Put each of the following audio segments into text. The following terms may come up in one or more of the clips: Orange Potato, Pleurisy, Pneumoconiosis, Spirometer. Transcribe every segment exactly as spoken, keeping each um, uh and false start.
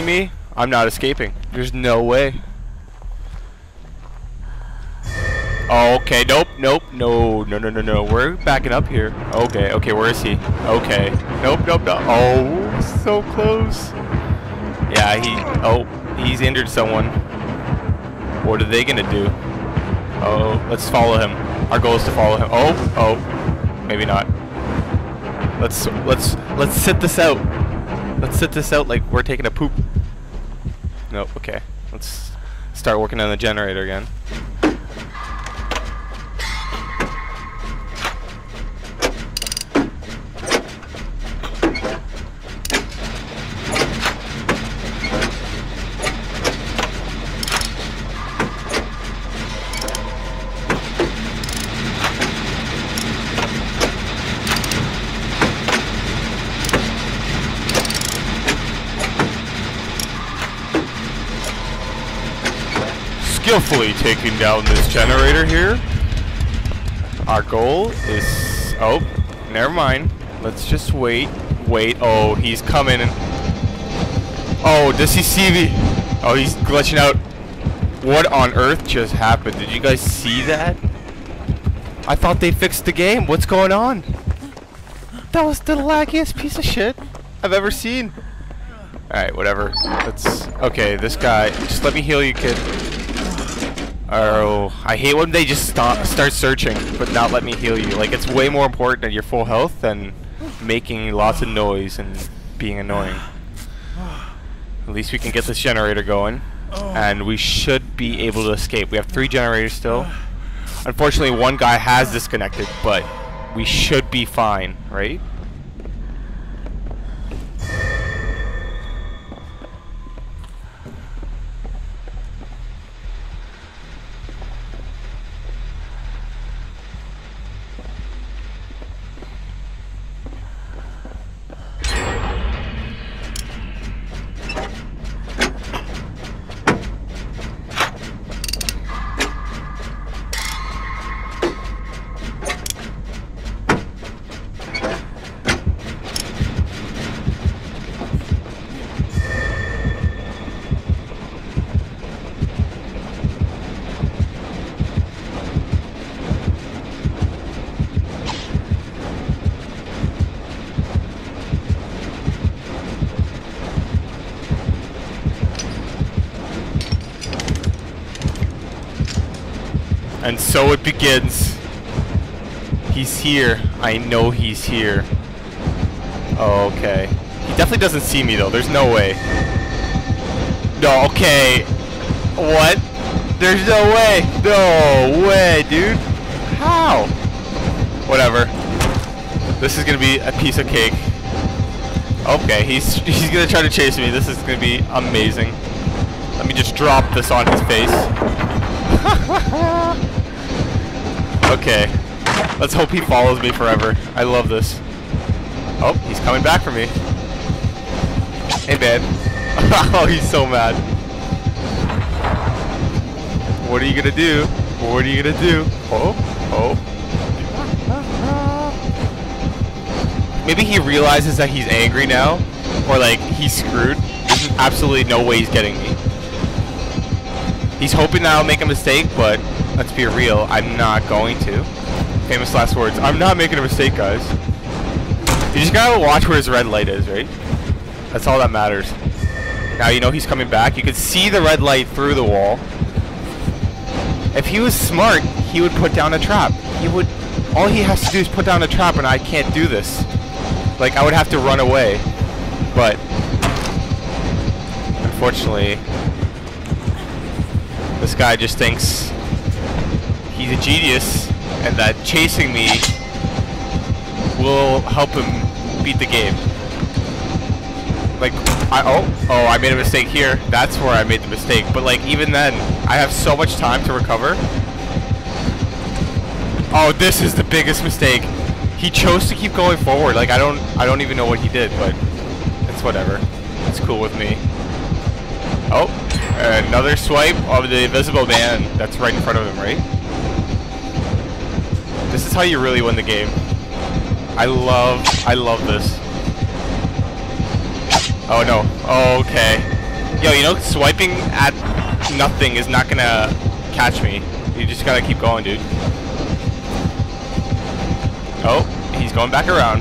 following me, I'm not escaping. There's no way. Okay, nope, nope, no, no, no, no, no. We're backing up here. Okay, okay, where is he? Okay. Nope, nope, nope. Oh, so close. Yeah, he, oh, he's injured someone. What are they gonna do? Oh, let's follow him. Our goal is to follow him. Oh, oh, maybe not. Let's, let's, let's sit this out. Let's sit this out like we're taking a poop. Nope, okay. Let's start working on the generator again. Skillfully taking down this generator here. Our goal is, oh, never mind. Let's just wait, wait. Oh, he's coming. Oh, does he see me? Oh, he's glitching out. What on earth just happened? Did you guys see that? I thought they fixed the game. What's going on? That was the laggiest piece of shit I've ever seen. All right, whatever. Let's, okay, this guy, just let me heal you, kid. Oh, I hate when they just stop, start searching, but not let me heal you. Like, it's way more important that you're full health than making lots of noise and being annoying. At least we can get this generator going, and we should be able to escape. We have three generators still. Unfortunately, one guy has disconnected, but we should be fine, right? And so it begins. He's here. I know he's here. Okay. He definitely doesn't see me though. There's no way. No, okay. What? There's no way. No way, dude. How? Whatever. This is gonna be a piece of cake. Okay, he's he's gonna try to chase me. This is gonna be amazing. Let me just drop this on his face. Okay, let's hope he follows me forever. I love this. Oh, he's coming back for me. Hey, babe. Oh, he's so mad. What are you gonna do? What are you gonna do? Oh, oh. Maybe he realizes that he's angry now, or like he's screwed. There's absolutely no way he's getting me. He's hoping that I'll make a mistake, but let's be real, I'm not going to. Famous last words. I'm not making a mistake, guys. You just gotta watch where his red light is, right? That's all that matters. Now you know he's coming back. You can see the red light through the wall. If he was smart, he would put down a trap. He would. All he has to do is put down a trap, and I can't do this. Like, I would have to run away. But unfortunately, this guy just thinks he's a genius, and that chasing me will help him beat the game. Like, I, oh, oh, I made a mistake here. That's where I made the mistake. But like, even then, I have so much time to recover. Oh, this is the biggest mistake. He chose to keep going forward. Like, I don't, I don't even know what he did, but it's whatever. It's cool with me. Oh, another swipe of the invisible man. That's right in front of him, right? This is how you really win the game. I love, I love this. Oh no, oh, okay. Yo, you know, swiping at nothing is not gonna catch me. You just gotta keep going, dude. Oh, he's going back around.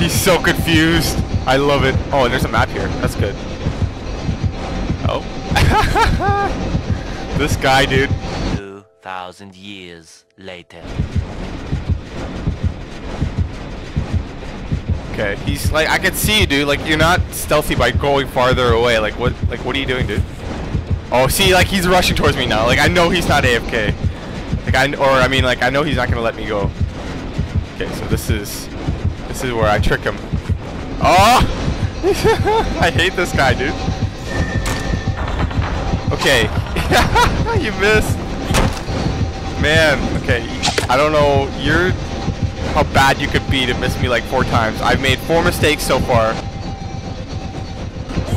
He's so confused. I love it. Oh, there's a map here. That's good. Oh. This guy, dude. Two thousand years later. Okay, he's like, I can see you, dude. Like, you're not stealthy by going farther away. Like, what? Like, what are you doing, dude? Oh, see, like, he's rushing towards me now. Like, I know he's not A F K. Like, I or I mean, like, I know he's not gonna let me go. Okay, so this is this is where I trick him. Oh! I hate this guy, dude. Okay, you missed, man. Okay, I don't know. You're. How bad you could be to miss me like four times. I've made four mistakes so far.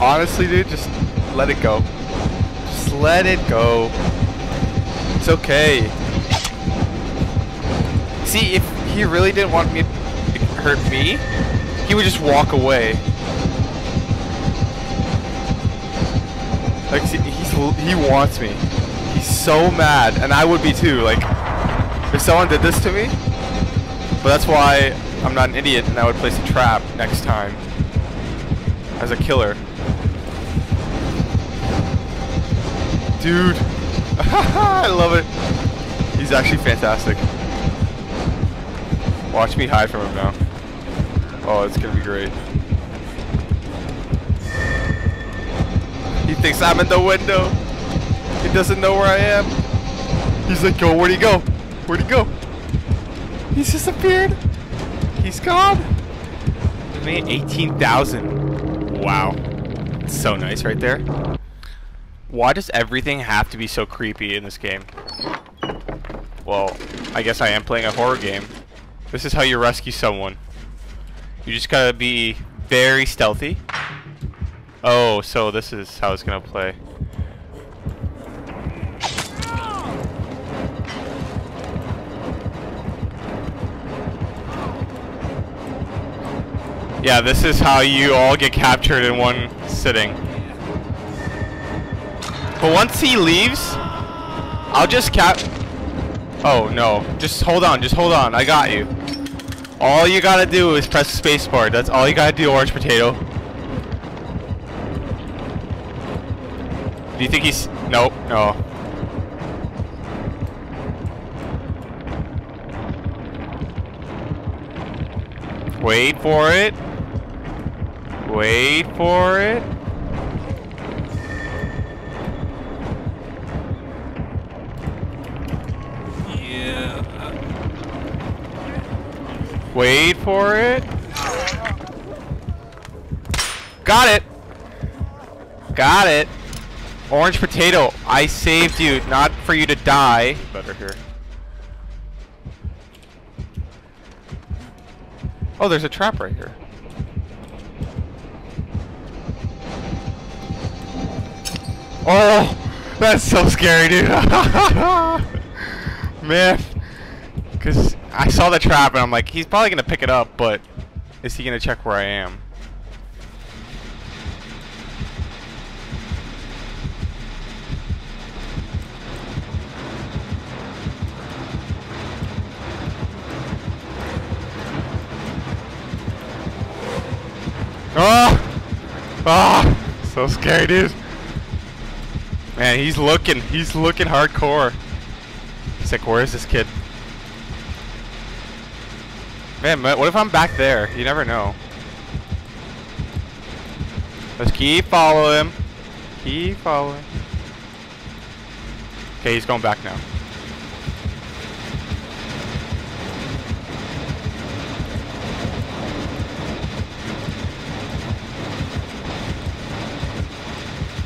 Honestly, dude, just let it go. Just let it go. It's okay. See, if he really didn't want me to hurt me, he would just walk away. Like, see, he's, he wants me. He's so mad, and I would be too. Like, if someone did this to me, but that's why I'm not an idiot and I would place a trap next time as a killer. Dude. I love it. He's actually fantastic. Watch me hide from him now. Oh, it's gonna be great. He thinks I'm in the window. He doesn't know where I am. He's like, yo, where'd he go? Where'd he go? He's disappeared. He's gone. I made eighteen thousand. Wow. It's so nice right there. Why does everything have to be so creepy in this game? Well, I guess I am playing a horror game. This is how you rescue someone. You just gotta be very stealthy. Oh, so this is how it's gonna play. Yeah, this is how you all get captured in one sitting. But once he leaves, I'll just cap... Oh, no. Just hold on. Just hold on. I got you. All you gotta do is press space bar. That's all you gotta do, Orange Potato. Do you think he's... Nope. No. Wait for it. Wait for it. Yeah. Wait for it. Got it. Got it. Orange Potato, I saved you, not for you to die. Better here. Oh, there's a trap right here. Oh, that's so scary, dude. Man, because I saw the trap and I'm like, he's probably gonna pick it up, but is he gonna check where I am? Oh, oh, so scary, dude. Man, he's looking. He's looking hardcore. He's like, where is this kid? Man, what if I'm back there? You never know. Let's keep following him. Keep following. Okay, he's going back now.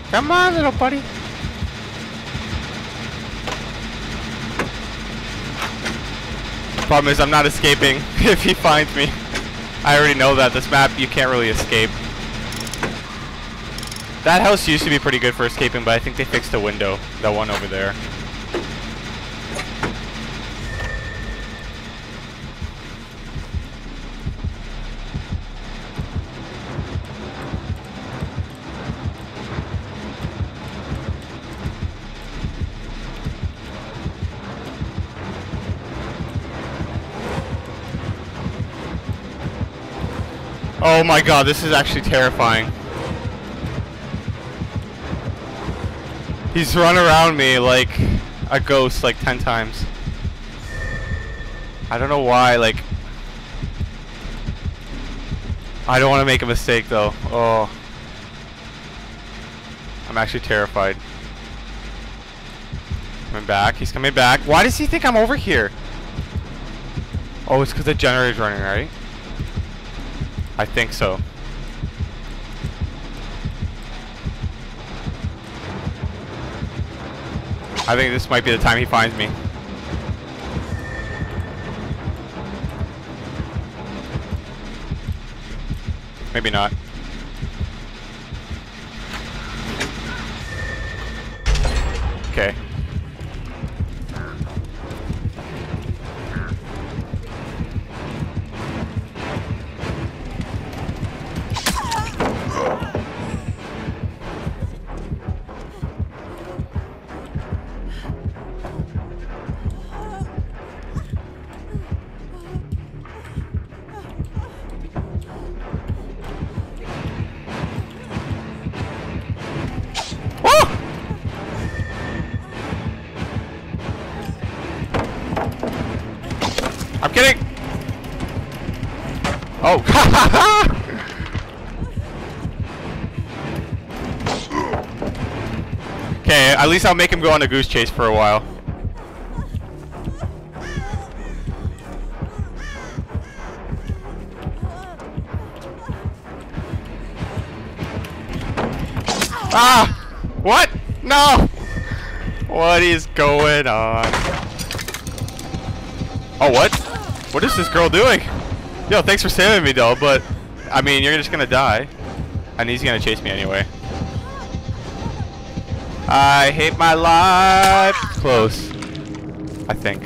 Come on, little buddy. Problem is, I'm not escaping if he finds me. I already know that. This map, you can't really escape. That house used to be pretty good for escaping, but I think they fixed the window. That one over there. Oh my god, this is actually terrifying. He's run around me like a ghost like ten times. I don't know why, like... I don't want to make a mistake though. Oh. I'm actually terrified. Coming back. He's coming back. Why does he think I'm over here? Oh, it's because the generator's running, right? I think so. I think this might be the time he finds me. Maybe not. Okay. I'm kidding! Oh, ha ha ha! Okay, at least I'll make him go on a goose chase for a while. Ah! What? No! What is going on? Oh, what? What is this girl doing? Yo, thanks for saving me though, but I mean, you're just gonna die. And he's gonna chase me anyway. I hate my life. Close. I think.